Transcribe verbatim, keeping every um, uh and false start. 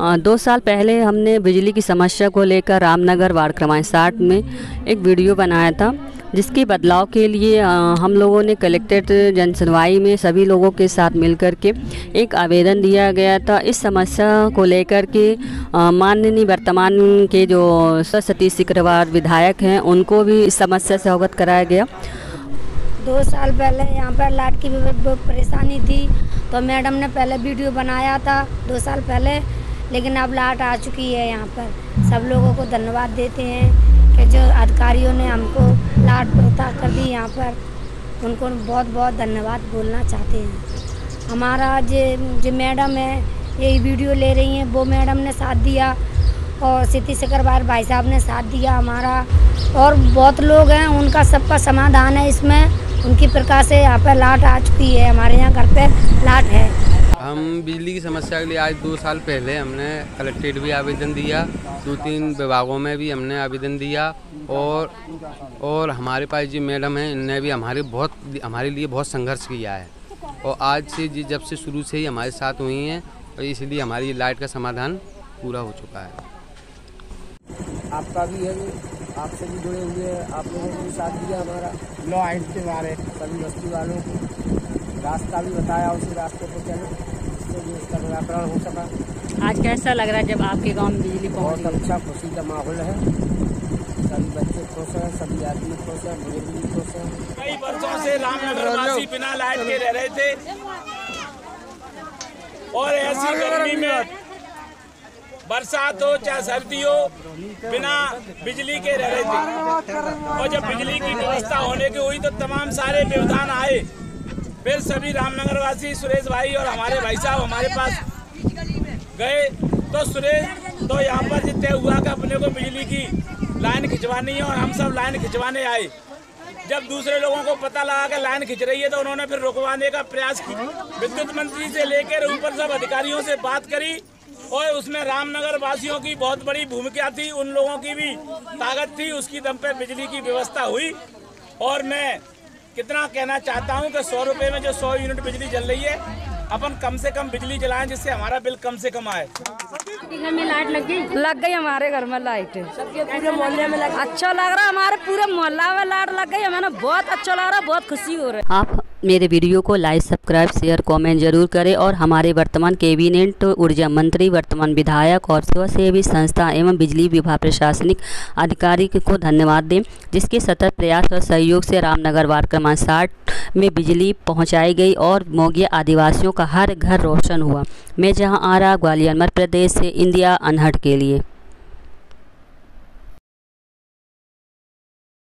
दो साल पहले हमने बिजली की समस्या को लेकर रामनगर वार्ड क्रमांक साठ में एक वीडियो बनाया था, जिसके बदलाव के लिए हम लोगों ने कलेक्टेड जनसुनवाई में सभी लोगों के साथ मिलकर के एक आवेदन दिया गया था। इस समस्या को लेकर के माननीय वर्तमान के जो सतीश सिकरवार विधायक हैं, उनको भी इस समस्या से अवगत कराया गया। दो साल पहले यहाँ पर लाइट की बहुत परेशानी थी, तो मैडम ने पहले वीडियो बनाया था दो साल पहले, लेकिन अब लाइट आ चुकी है। यहाँ पर सब लोगों को धन्यवाद देते हैं कि जो अधिकारियों ने हमको लाइट पहुँचा कर दी यहाँ पर, उनको बहुत बहुत धन्यवाद बोलना चाहते हैं। हमारा जे जो मैडम है यही वीडियो ले रही हैं, वो मैडम ने साथ दिया और सतीश सिकरवार भाई साहब ने साथ दिया हमारा, और बहुत लोग हैं उनका सबका समाधान है इसमें। उनकी प्रकार से यहाँ पर लाइट आ चुकी है, हमारे यहाँ घर पर लाइट है। हम बिजली की समस्या के लिए आज दो साल पहले हमने कलेक्ट्रेट भी आवेदन दिया, दो तीन विभागों में भी हमने आवेदन दिया, और और हमारे पास जो मैडम हैं इनने भी हमारे बहुत हमारे लिए बहुत संघर्ष किया है, और आज से जब से शुरू से ही हमारे साथ हुई हैं, और इसलिए हमारी लाइट का समाधान पूरा हो चुका है। आपका भी है, आपसे भी जुड़े हुए हैं, आप लोगों ने साथ दिया हमारा। लो आइट के बारे सभी बस्ती वालों को रास्ता भी बताया, उसी रास्ते पर चलो, इससे भी उसका निराकरण हो सका। आज कैसा लग रहा है जब आपके गांव में बिजली पहुंची? बहुत अच्छा खुशी का माहौल है, सभी बच्चे खुश हैं, सभी आदमी खुश हैं, बुजुर्ग भी खुश हैं। कई वर्षों से रामनगर वासी बिना लाइट के रह रहे थे, और ऐसी गर्मी में बरसात हो चाहे सर्दी हो बिना बिजली के रह रहे थे, और जब बिजली की व्यवस्था होने की हुई तो तमाम सारे व्यवधान आए। फिर सभी रामनगर वासी सुरेश भाई और हमारे भाई साहब हमारे पास गए, तो सुरेश तो यहाँ पर तय हुआ कि अपने को बिजली की लाइन खिंचवानी है, और हम सब लाइन खिंचवाने आए। जब दूसरे लोगों को पता लगा कि लाइन खिंच रही है, तो उन्होंने फिर रुकवाने का प्रयास किया। विद्युत मंत्री से लेकर ऊपर सब अधिकारियों से बात करी, और उसमें रामनगर वासियों की बहुत बड़ी भूमिका थी, उन लोगों की भी ताकत थी, उसकी दम पर बिजली की व्यवस्था हुई। और मैं कितना कहना चाहता हूं कि सौ रुपये में जो सौ यूनिट बिजली जल रही है, अपन कम से कम बिजली जलाएं, जिससे हमारा बिल कम से कम आए। घर में लाइट लग गई लग गई हमारे घर में लाइट, सबके पूरे मोहल्ले में लग। अच्छा लग रहा है, हमारे पूरे मोहल्ला में लाइट लग गई, हमें बहुत अच्छा लग रहा है, बहुत खुशी हो रही है। आप मेरे वीडियो को लाइक, सब्सक्राइब, शेयर, कमेंट जरूर करें, और हमारे वर्तमान कैबिनेट ऊर्जा मंत्री, वर्तमान विधायक और स्वयंसेवी संस्था एवं बिजली विभाग प्रशासनिक अधिकारी को धन्यवाद दें, जिसके सतत प्रयास और सहयोग से रामनगर वार्ड क्रमांक साठ में बिजली पहुंचाई गई और मोगिया आदिवासियों का हर घर रोशन हुआ। मैं जहां आ रहा ग्वालियर मध्य प्रदेश से इंडिया अनहट के लिए।